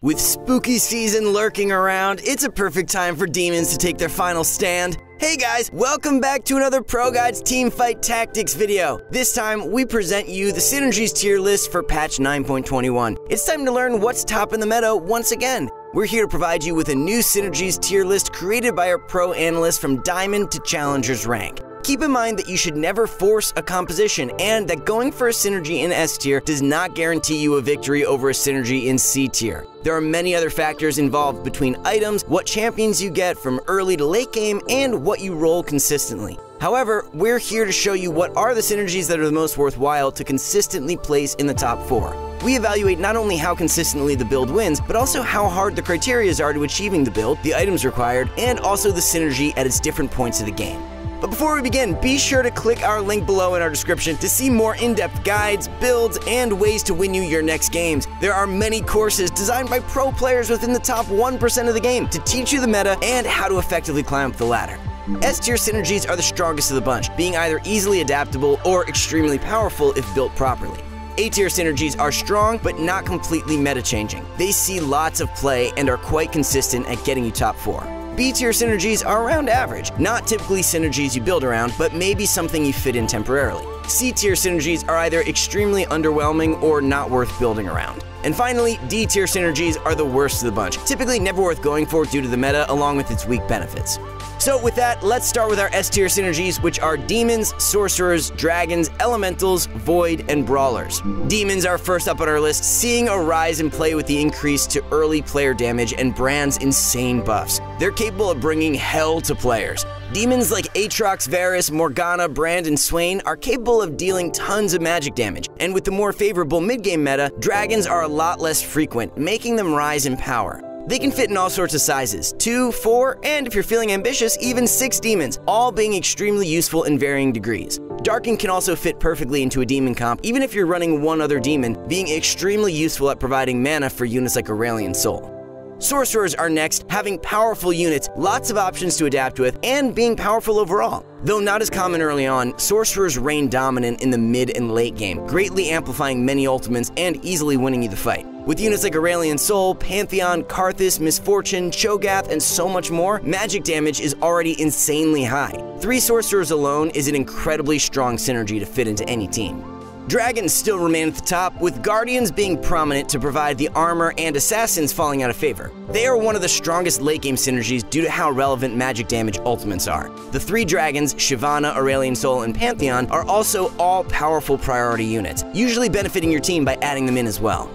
With spooky season lurking around, it's a perfect time for demons to take their final stand. Hey guys, welcome back to another ProGuides Teamfight Tactics video. This time, we present you the Synergies tier list for Patch 9.21. It's time to learn what's top in the meta once again. We're here to provide you with a new Synergies tier list created by our pro analysts from Diamond to Challenger's rank. Keep in mind that you should never force a composition, and that going for a synergy in S tier does not guarantee you a victory over a synergy in C tier. There are many other factors involved between items, what champions you get from early to late game, and what you roll consistently. However, we're here to show you what are the synergies that are the most worthwhile to consistently place in the top 4. We evaluate not only how consistently the build wins, but also how hard the criterias are to achieving the build, the items required, and also the synergy at its different points of the game. But before we begin, be sure to click our link below in our description to see more in-depth guides, builds, and ways to win you your next games. There are many courses designed by pro players within the top 1% of the game to teach you the meta and how to effectively climb up the ladder. S-tier synergies are the strongest of the bunch, being either easily adaptable or extremely powerful if built properly. A-tier synergies are strong, but not completely meta-changing. They see lots of play and are quite consistent at getting you top 4. B-tier synergies are around average, not typically synergies you build around, but maybe something you fit in temporarily. C-tier synergies are either extremely underwhelming or not worth building around. And finally, D-tier synergies are the worst of the bunch, typically never worth going for due to the meta along with its weak benefits. So with that, let's start with our S-tier synergies, which are Demons, Sorcerers, Dragons, Elementals, Void, and Brawlers. Demons are first up on our list, seeing a rise in play with the increase to early player damage and Brand's insane buffs. They're capable of bringing hell to players. Demons like Aatrox, Varus, Morgana, Brand, and Swain are capable of dealing tons of magic damage, and with the more favorable mid-game meta, Dragons are a lot less frequent, making them rise in power. They can fit in all sorts of sizes, 2, 4, and if you're feeling ambitious, even 6 demons, all being extremely useful in varying degrees. Darken can also fit perfectly into a demon comp, even if you're running one other demon, being extremely useful at providing mana for units like Aurelion Sol. Sorcerers are next, having powerful units, lots of options to adapt with, and being powerful overall. Though not as common early on, Sorcerers reign dominant in the mid and late game, greatly amplifying many ultimates and easily winning you the fight. With units like Aurelion Sol, Pantheon, Karthus, Misfortune, Cho'gath, and so much more, magic damage is already insanely high. 3 Sorcerers alone is an incredibly strong synergy to fit into any team. Dragons still remain at the top, with Guardians being prominent to provide the armor and Assassins falling out of favor. They are one of the strongest late-game synergies due to how relevant magic damage ultimates are. The 3 Dragons, Shyvana, Aurelion Sol, and Pantheon, are also all-powerful priority units, usually benefiting your team by adding them in as well.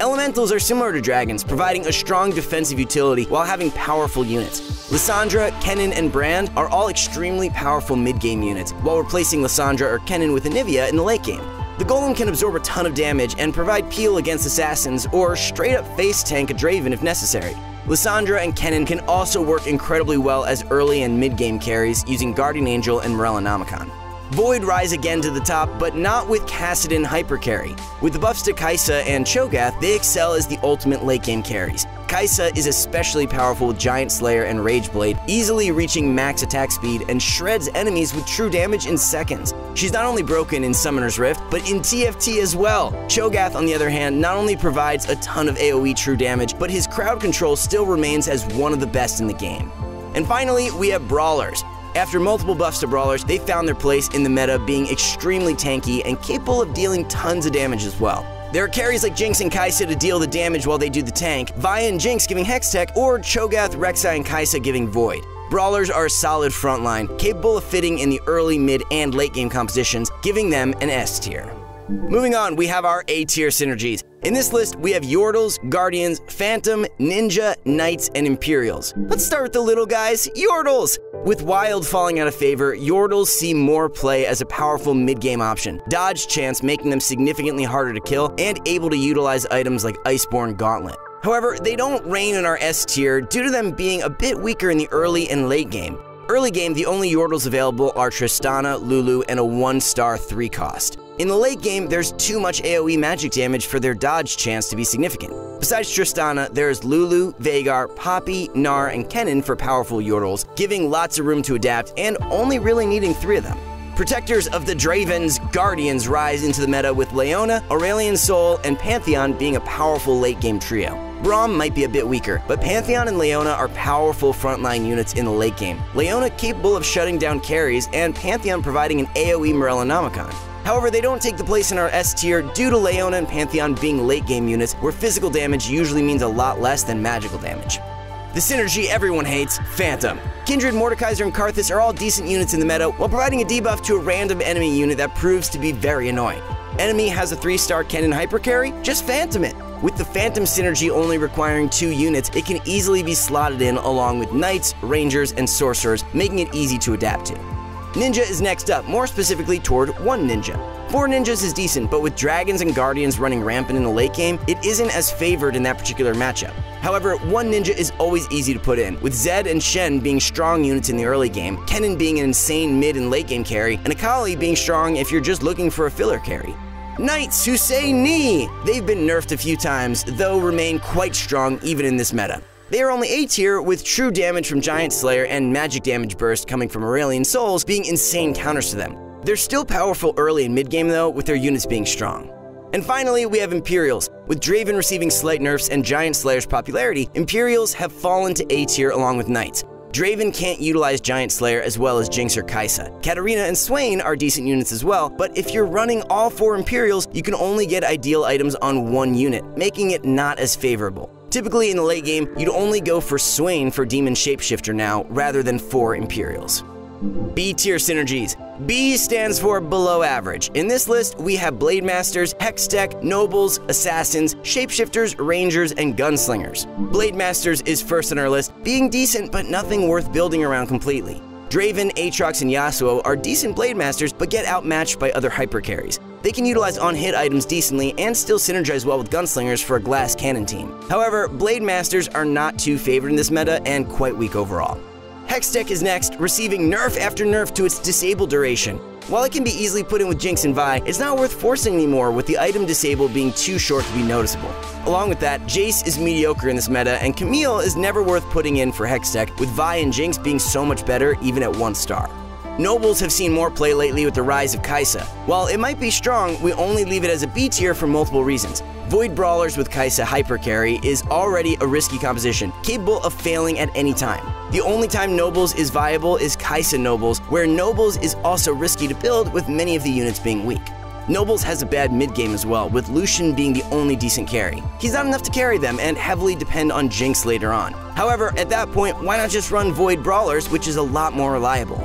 Elementals are similar to Dragons, providing a strong defensive utility while having powerful units. Lissandra, Kennen, and Brand are all extremely powerful mid-game units, while replacing Lissandra or Kennen with Anivia in the late game. The Golem can absorb a ton of damage and provide peel against Assassins or straight-up face tank a Draven if necessary. Lissandra and Kennen can also work incredibly well as early and mid-game carries using Guardian Angel and Morellonomicon. Void rise again to the top, but not with Kassadin hypercarry. With the buffs to Kai'Sa and Cho'Gath, they excel as the ultimate late-game carries. Kai'Sa is especially powerful with Giant Slayer and Rageblade, easily reaching max attack speed and shreds enemies with true damage in seconds. She's not only broken in Summoner's Rift, but in TFT as well. Cho'Gath, on the other hand, not only provides a ton of AoE true damage, but his crowd control still remains as one of the best in the game. And finally, we have Brawlers. After multiple buffs to Brawlers, they found their place in the meta, being extremely tanky and capable of dealing tons of damage as well. There are carries like Jinx and Kai'Sa to deal the damage while they do the tank, Vi and Jinx giving Hex Tech, or Cho'Gath, Rek'Sai, and Kai'Sa giving Void. Brawlers are a solid frontline, capable of fitting in the early, mid, and late game compositions, giving them an S tier. Moving on, we have our A tier synergies. In this list, we have Yordles, Guardians, Phantom, Ninja, Knights, and Imperials. Let's start with the little guys, Yordles! With Wild falling out of favor, Yordles see more play as a powerful mid-game option, dodge chance making them significantly harder to kill, and able to utilize items like Iceborne Gauntlet. However, they don't reign in our S tier due to them being a bit weaker in the early and late game. Early game, the only Yordles available are Tristana, Lulu, and a 1-star 3 cost. In the late game, there's too much AoE magic damage for their dodge chance to be significant. Besides Tristana, there's Lulu, Vhagar, Poppy, Gnar, and Kennen for powerful Yordles, giving lots of room to adapt and only really needing 3 of them. Protectors of the Draven's Guardians rise into the meta with Leona, Aurelion Sol, and Pantheon being a powerful late game trio. Braum might be a bit weaker, but Pantheon and Leona are powerful frontline units in the late game. Leona capable of shutting down carries, and Pantheon providing an AoE Morellonomicon. However, they don't take the place in our S tier due to Leona and Pantheon being late game units where physical damage usually means a lot less than magical damage. The synergy everyone hates, Phantom. Kindred, Mordekaiser, and Karthus are all decent units in the meta while providing a debuff to a random enemy unit that proves to be very annoying. Enemy has a 3-star cannon hypercarry? Just Phantom it! With the Phantom synergy only requiring 2 units, it can easily be slotted in along with Knights, Rangers, and Sorcerers, making it easy to adapt to. Ninja is next up, more specifically toward 1 Ninja. 4 Ninjas is decent, but with Dragons and Guardians running rampant in the late game, it isn't as favored in that particular matchup. However, 1 Ninja is always easy to put in, with Zed and Shen being strong units in the early game, Kennen being an insane mid and late game carry, and Akali being strong if you're just looking for a filler carry. Knights who say nee! They've been nerfed a few times, though remain quite strong even in this meta. They are only A tier, with true damage from Giant Slayer and magic damage burst coming from Aurelion Sols being insane counters to them. They're still powerful early and mid game though, with their units being strong. And finally, we have Imperials. With Draven receiving slight nerfs and Giant Slayer's popularity, Imperials have fallen to A tier along with Knights. Draven can't utilize Giant Slayer as well as Jinx or Kai'Sa. Katarina and Swain are decent units as well, but if you're running all 4 Imperials, you can only get ideal items on 1 unit, making it not as favorable. Typically in the late game, you'd only go for Swain for Demon Shapeshifter now, rather than 4 Imperials. B tier synergies. B stands for below average. In this list, we have Blade Masters, Hextech, Nobles, Assassins, Shapeshifters, Rangers, and Gunslingers. Blade Masters is first on our list, being decent but nothing worth building around completely. Draven, Aatrox, and Yasuo are decent Blade Masters but get outmatched by other hypercarries. They can utilize on-hit items decently and still synergize well with Gunslingers for a glass cannon team. However, Blade Masters are not too favored in this meta and quite weak overall. Hextech is next, receiving nerf after nerf to its disable duration. While it can be easily put in with Jinx and Vi, it's not worth forcing anymore with the item disable being too short to be noticeable. Along with that, Jace is mediocre in this meta, and Camille is never worth putting in for Hextech, with Vi and Jinx being so much better even at 1-star. Nobles have seen more play lately with the rise of Kai'Sa. While it might be strong, we only leave it as a B tier for multiple reasons. Void Brawlers with Kai'Sa hypercarry is already a risky composition, capable of failing at any time. The only time Nobles is viable is Kai'Sa Nobles, where Nobles is also risky to build with many of the units being weak. Nobles has a bad mid game as well, with Lucian being the only decent carry. He's not enough to carry them and heavily depend on Jinx later on. However, at that point, why not just run Void Brawlers, which is a lot more reliable.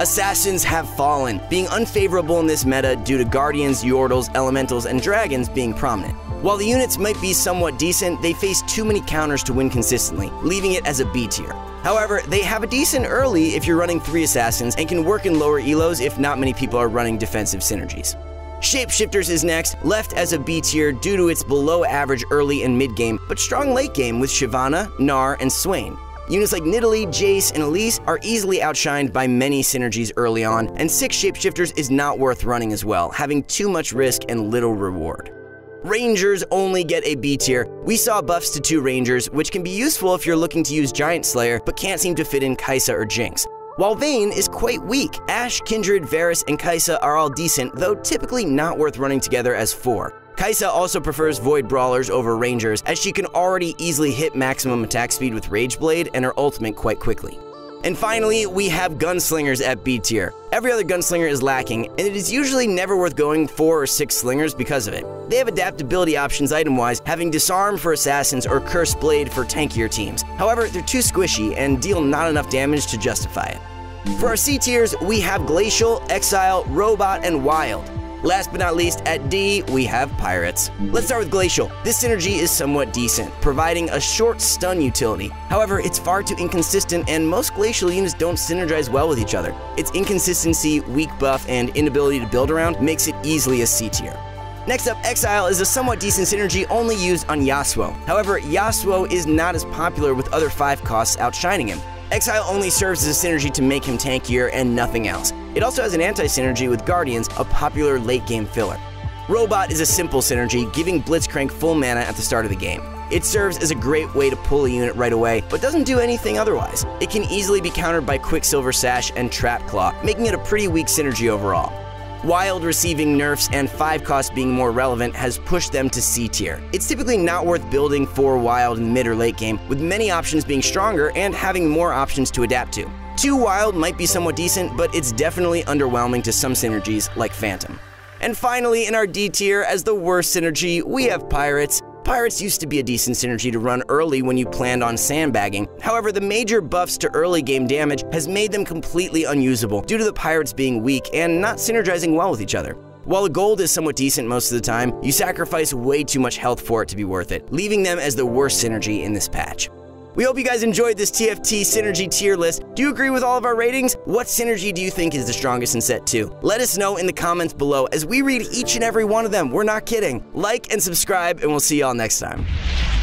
Assassins have fallen, being unfavorable in this meta due to Guardians, Yordles, Elementals, and Dragons being prominent. While the units might be somewhat decent, they face too many counters to win consistently, leaving it as a B tier. However, they have a decent early if you're running 3 Assassins and can work in lower elos if not many people are running defensive synergies. Shapeshifters is next, left as a B tier due to its below average early and mid game, but strong late game with Shyvana, Gnar, and Swain. Units like Nidalee, Jace, and Elise are easily outshined by many synergies early on, and 6 Shapeshifters is not worth running as well, having too much risk and little reward. Rangers only get a B tier. We saw buffs to 2 Rangers, which can be useful if you're looking to use Giant Slayer, but can't seem to fit in Kai'Sa or Jinx. While Vayne is quite weak, Ashe, Kindred, Varus, and Kai'Sa are all decent, though typically not worth running together as 4. Kai'Sa also prefers Void Brawlers over Rangers, as she can already easily hit maximum attack speed with Rageblade and her ultimate quite quickly. And finally, we have Gunslingers at B tier. Every other Gunslinger is lacking, and it is usually never worth going 4 or 6 Slingers because of it. They have adaptability options item-wise, having Disarm for Assassins or Cursed Blade for tankier teams. However, they're too squishy and deal not enough damage to justify it. For our C tiers, we have Glacial, Exile, Robot, and Wild. Last but not least, at D, we have Pirates. Let's start with Glacial. This synergy is somewhat decent, providing a short stun utility. However, it's far too inconsistent, and most Glacial units don't synergize well with each other. Its inconsistency, weak buff, and inability to build around makes it easily a C tier. Next up, Exile is a somewhat decent synergy only used on Yasuo. However, Yasuo is not as popular with other 5 costs outshining him. Exile only serves as a synergy to make him tankier and nothing else. It also has an anti-synergy with Guardians, a popular late-game filler. Robot is a simple synergy, giving Blitzcrank full mana at the start of the game. It serves as a great way to pull a unit right away, but doesn't do anything otherwise. It can easily be countered by Quicksilver Sash and Trap Claw, making it a pretty weak synergy overall. Wild receiving nerfs and 5 costs being more relevant has pushed them to C tier. It's typically not worth building for Wild in mid or late game, with many options being stronger and having more options to adapt to. 2 Wild might be somewhat decent, but it's definitely underwhelming to some synergies like Phantom. And finally, in our D tier, as the worst synergy, we have Pirates. Pirates used to be a decent synergy to run early when you planned on sandbagging. However, the major buffs to early game damage has made them completely unusable due to the Pirates being weak and not synergizing well with each other. While the gold is somewhat decent most of the time, you sacrifice way too much health for it to be worth it, leaving them as the worst synergy in this patch. We hope you guys enjoyed this TFT synergy tier list. Do you agree with all of our ratings? What synergy do you think is the strongest in set 2? Let us know in the comments below as we read each and every one of them. We're not kidding. Like and subscribe, and we'll see y'all next time.